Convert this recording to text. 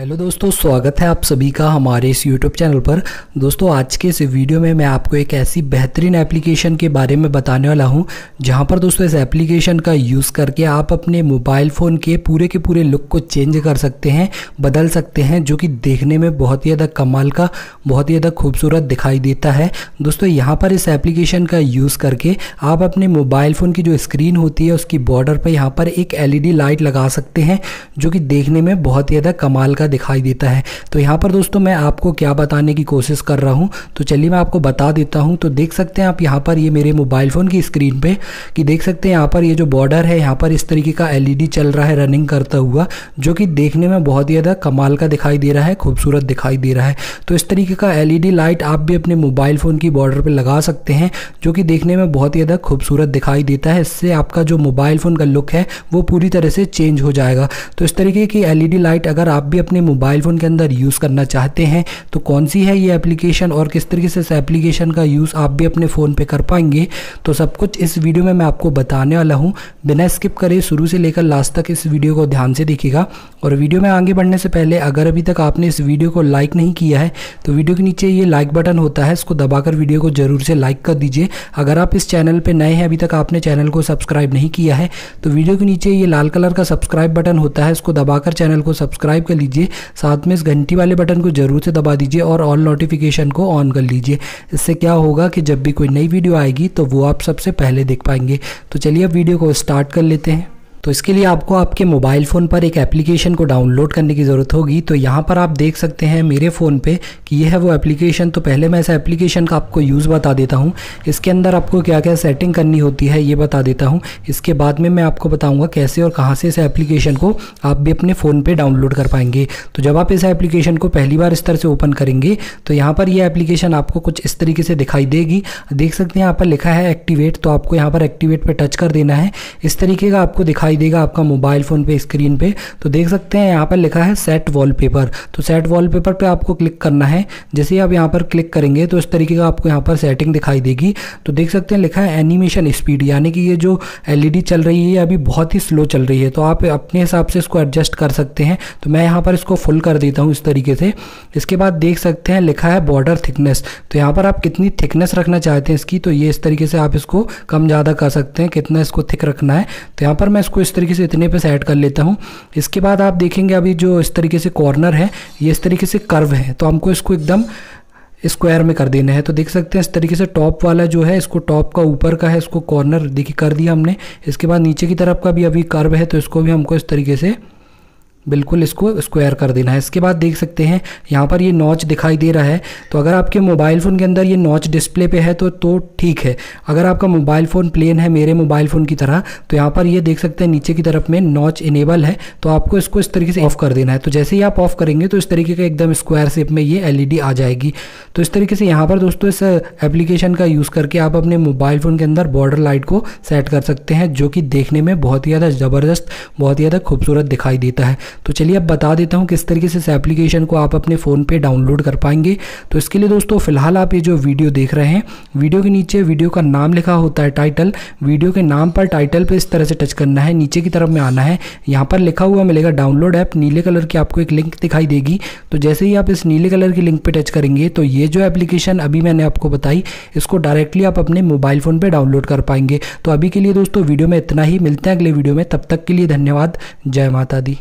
Hello दोस्तों, स्वागत है आप सभी का हमारे इस YouTube चैनल पर। दोस्तों, आज के इस वीडियो में मैं आपको एक ऐसी बेहतरीन एप्लीकेशन के बारे में बताने वाला हूं जहां पर दोस्तों इस एप्लीकेशन का यूज़ करके आप अपने मोबाइल फ़ोन के पूरे लुक को चेंज कर सकते हैं, बदल सकते हैं, जो कि देखने में बहुत ही ज़्यादा कमाल का, बहुत ही ज़्यादा खूबसूरत दिखाई देता है। दोस्तों, यहाँ पर इस एप्लीकेशन का यूज़ करके आप अपने मोबाइल फ़ोन की जो स्क्रीन होती है उसकी बॉर्डर पर यहाँ पर एक LED लाइट लगा सकते हैं, जो कि देखने में बहुत ही ज़्यादा कमाल का दिखाई देता है। तो यहाँ पर दोस्तों मैं आपको क्या बताने की कोशिश कर रहा हूँ, तो चलिए मैं आपको बता देता हूँ। तो देख सकते हैं आप यहाँ पर, ये मेरे मोबाइल फ़ोन की स्क्रीन पे कि देख सकते हैं यहाँ पर ये जो बॉर्डर है यहाँ पर इस तरीके का LED चल रहा है रनिंग करता हुआ, जो कि देखने में बहुत ही ज़्यादा कमाल का दिखाई दे रहा है, खूबसूरत दिखाई दे रहा है। तो इस तरीके का LED लाइट आप भी अपने मोबाइल फ़ोन की बॉर्डर पर लगा सकते हैं, जो कि देखने में बहुत ही ज़्यादा खूबसूरत दिखाई देता है। इससे आपका जो मोबाइल फ़ोन का लुक है वो पूरी तरह से चेंज हो जाएगा। तो इस तरीके की LED लाइट अगर आप भी अपने मोबाइल फ़ोन के अंदर यूज़ करना चाहते हैं तो कौन सी है ये एप्लीकेशन और किस तरीके से इस एप्लीकेशन का यूज़ आप भी अपने फ़ोन पे कर पाएंगे, तो सब कुछ इस वीडियो में मैं आपको बताने वाला हूँ। बिना स्किप करे शुरू से लेकर लास्ट तक इस वीडियो को ध्यान से देखिएगा। और वीडियो में आगे बढ़ने से पहले अगर अभी तक आपने इस वीडियो को लाइक नहीं किया है तो वीडियो के नीचे ये लाइक बटन होता है, इसको दबाकर वीडियो को ज़रूर से लाइक कर दीजिए। अगर आप इस चैनल पर नए हैं, अभी तक आपने चैनल को सब्सक्राइब नहीं किया है, तो वीडियो के नीचे ये लाल कलर का सब्सक्राइब बटन होता है, इसको दबाकर चैनल को सब्सक्राइब कर लीजिए। साथ में इस घंटी वाले बटन को जरूर से दबा दीजिए और ऑल नोटिफिकेशन को ऑन कर लीजिए। इससे क्या होगा कि जब भी कोई नई वीडियो आएगी तो वो आप सबसे पहले देख पाएंगे। तो चलिए अब वीडियो को स्टार्ट कर लेते हैं। तो इसके लिए आपको आपके मोबाइल फ़ोन पर एक एप्लीकेशन को डाउनलोड करने की ज़रूरत होगी। तो यहाँ पर आप देख सकते हैं मेरे फ़ोन पे कि यह है वो एप्लीकेशन। तो पहले मैं इस एप्लीकेशन का आपको यूज़ बता देता हूँ, इसके अंदर आपको क्या क्या सेटिंग करनी होती है ये बता देता हूँ। इसके बाद में मैं आपको बताऊँगा कैसे और कहाँ से इस एप्लीकेशन को आप भी अपने फ़ोन पर डाउनलोड कर पाएंगे। तो जब आप इस एप्लीकेशन को पहली बार इस तरह से ओपन करेंगे तो यहाँ पर यह एप्लीकेशन आपको कुछ इस तरीके से दिखाई देगी। देख सकते हैं यहाँ पर लिखा है एक्टिवेट, तो आपको यहाँ पर एक्टिवेट पर टच कर देना है। इस तरीके का आपको दिखाई देगा आपका मोबाइल फ़ोन पे स्क्रीन पे। तो देख सकते हैं यहाँ पर लिखा है सेट वॉलपेपर, तो सेट वॉलपेपर पे आपको क्लिक करना है। जैसे ही आप यहाँ पर क्लिक करेंगे तो इस तरीके का आपको यहाँ पर सेटिंग दिखाई देगी। तो देख सकते हैं लिखा है एनिमेशन स्पीड, यानी कि ये जो LED चल रही है अभी बहुत ही स्लो चल रही है, तो आप अपने हिसाब से इसको एडजस्ट कर सकते हैं। तो मैं यहाँ पर इसको फुल कर देता हूँ इस तरीके से। इसके बाद देख सकते हैं लिखा है बॉर्डर थिकनेस, तो यहाँ पर आप कितनी थिकनेस रखना चाहते हैं इसकी, तो ये इस तरीके से आप इसको कम ज़्यादा कर सकते हैं, कितना इसको थिक रखना है। तो यहाँ पर मैं को इस तरीके से इतने पे सेट कर लेता हूँ। इसके बाद आप देखेंगे अभी जो इस तरीके से कॉर्नर है ये इस तरीके से कर्व है, तो हमको इसको एकदम स्क्वायर में कर देना है। तो देख सकते हैं इस तरीके से टॉप वाला जो है इसको टॉप का ऊपर का है इसको कॉर्नर देखिए कर दिया हमने। इसके बाद नीचे की तरफ का भी अभी कर्व है, तो इसको भी हमको इस तरीके से बिल्कुल इसको स्क्वायर कर देना है। इसके बाद देख सकते हैं यहाँ पर ये नॉच दिखाई दे रहा है, तो अगर आपके मोबाइल फ़ोन के अंदर ये नॉच डिस्प्ले पे है तो ठीक है। अगर आपका मोबाइल फ़ोन प्लेन है मेरे मोबाइल फ़ोन की तरह, तो यहाँ पर ये देख सकते हैं नीचे की तरफ में नॉच इनेबल है, तो आपको इसको इस तरीके से ऑफ कर देना है। तो जैसे ही आप ऑफ करेंगे तो इस तरीके का एकदम स्क्वायर शेप में ये LED आ जाएगी। तो इस तरीके से यहाँ पर दोस्तों इस एप्लीकेशन का यूज़ करके आप अपने मोबाइल फ़ोन के अंदर बॉर्डर लाइट को सेट कर सकते हैं, जो कि देखने में बहुत ही ज़्यादा ज़बरदस्त, बहुत ही ज़्यादा खूबसूरत दिखाई देता है। तो चलिए अब बता देता हूँ किस तरीके से इस एप्लीकेशन को आप अपने फ़ोन पे डाउनलोड कर पाएंगे। तो इसके लिए दोस्तों फिलहाल आप ये जो वीडियो देख रहे हैं, वीडियो के नीचे वीडियो का नाम लिखा होता है टाइटल, वीडियो के नाम पर टाइटल पे इस तरह से टच करना है, नीचे की तरफ में आना है, यहाँ पर लिखा हुआ मिलेगा डाउनलोड ऐप, नीले कलर की आपको एक लिंक दिखाई देगी। तो जैसे ही आप इस नीले कलर की लिंक पर टच करेंगे तो ये जो एप्लीकेशन अभी मैंने आपको बताई इसको डायरेक्टली आप अपने मोबाइल फ़ोन पर डाउनलोड कर पाएंगे। तो अभी के लिए दोस्तों वीडियो में इतना ही, मिलते हैं अगले वीडियो में, तब तक के लिए धन्यवाद, जय माता दी।